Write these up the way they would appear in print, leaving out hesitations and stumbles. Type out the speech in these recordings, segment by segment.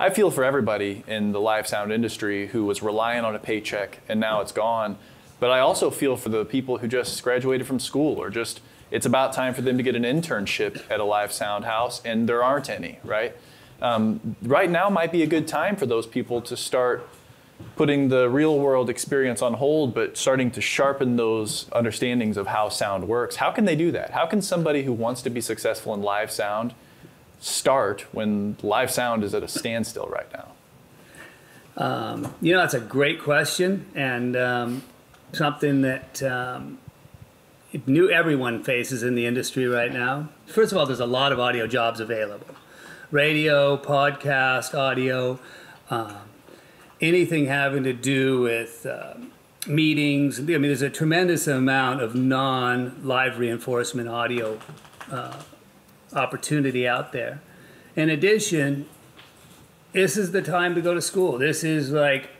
I feel for everybody in the live sound industry who was relying on a paycheck and now it's gone. But I also feel for the people who just graduated from school or just, it's about time for them to get an internship at a live sound house, and there aren't any, right? Right now might be a good time for those people to start putting the real world experience on hold, but starting to sharpen those understandings of how sound works. How can they do that? How can somebody who wants to be successful in live sound start when live sound is at a standstill right now? You know, that's a great question, and something that everyone faces in the industry right now. First of all, there's a lot of audio jobs available. Radio, podcast, audio, anything having to do with meetings. I mean, there's a tremendous amount of non-live reinforcement audio opportunity out there. In addition, this is the time to go to school. This is like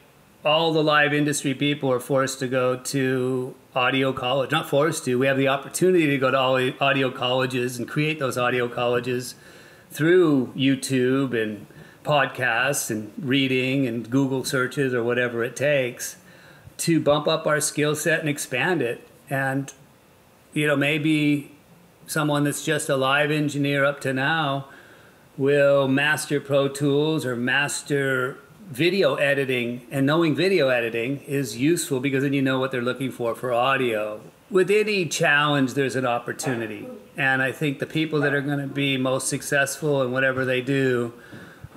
all the live industry people are forced to go to audio college. Not forced to. We have the opportunity to go to audio colleges and create those audio colleges through YouTube and podcasts and reading and Google searches or whatever it takes to bump up our skill set and expand it. And, you know, maybe someone that's just a live engineer up to now will master Pro Tools or master video editing, and knowing video editing is useful because then you know what they're looking for audio. With any challenge, there's an opportunity. And I think the people that are going to be most successful in whatever they do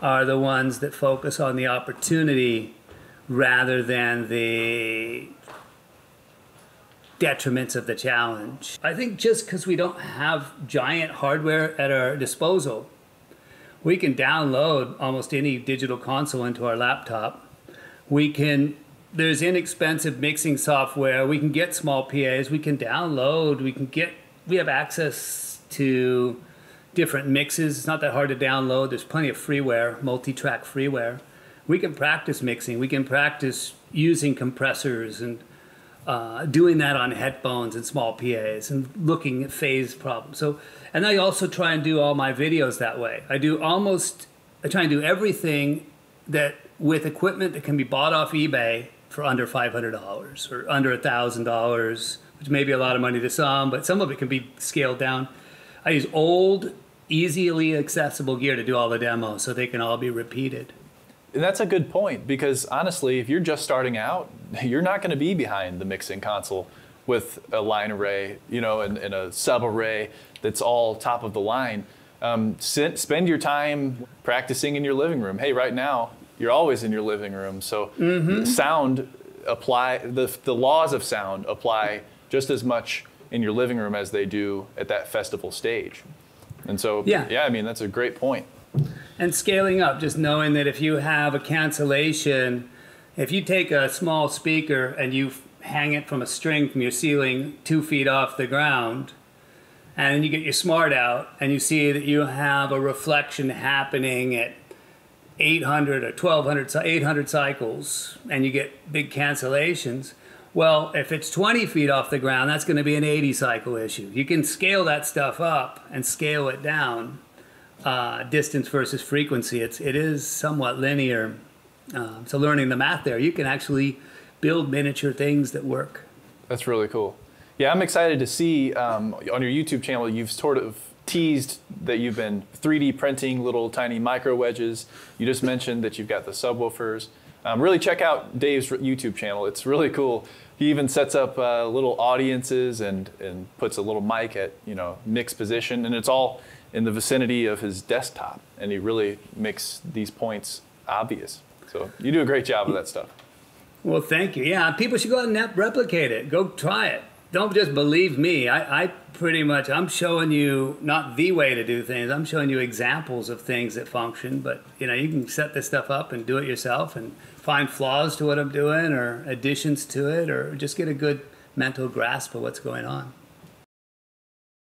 are the ones that focus on the opportunity rather than the detriments of the challenge. I think just because we don't have giant hardware at our disposal, we can download almost any digital console into our laptop. We can, there's inexpensive mixing software. We can get small PAs, we can download, we have access to different mixes. It's not that hard to download. There's plenty of freeware, multi-track freeware. We can practice mixing. We can practice using compressors and doing that on headphones and small PAs and looking at phase problems. So, and I also try and do all my videos that way. I try and do everything that with equipment that can be bought off eBay for under $500 or under $1,000, which may be a lot of money to some, but some of it can be scaled down. I use old, easily accessible gear to do all the demos so they can all be repeated. And that's a good point, because honestly, if you're just starting out, you're not going to be behind the mixing console with a line array, you know, and a sub array that's all top of the line. Spend your time practicing in your living room. Hey, right now, you're always in your living room. So the laws of sound apply just as much in your living room as they do at that festival stage. And so, yeah, I mean, that's a great point. And scaling up, just knowing that if you have a cancellation, if you take a small speaker and you hang it from a string from your ceiling 2 feet off the ground, and you get your smart out and you see that you have a reflection happening at 800 or 1200, 800 cycles, and you get big cancellations. Well, if it's 20 feet off the ground, that's going to be an 80 cycle issue. You can scale that stuff up and scale it down. Distance versus frequency, it is somewhat linear. So learning the math there, you can actually build miniature things that work. That's really cool. Yeah, I'm excited to see on your YouTube channel, you've sort of teased that you've been 3D printing little tiny micro wedges. You just mentioned that you've got the subwoofers. Really check out Dave's YouTube channel. It's really cool. He even sets up little audiences and puts a little mic at, you know, mixed position, and it's all in the vicinity of his desktop, and he really makes these points obvious. So you do a great job of that stuff. Well, thank you. Yeah, people should go out and replicate it. Go try it. Don't just believe me. I pretty much, I'm showing you not the way to do things. I'm showing you examples of things that function, but you know, you can set this stuff up and do it yourself and find flaws to what I'm doing or additions to it, or just get a good mental grasp of what's going on.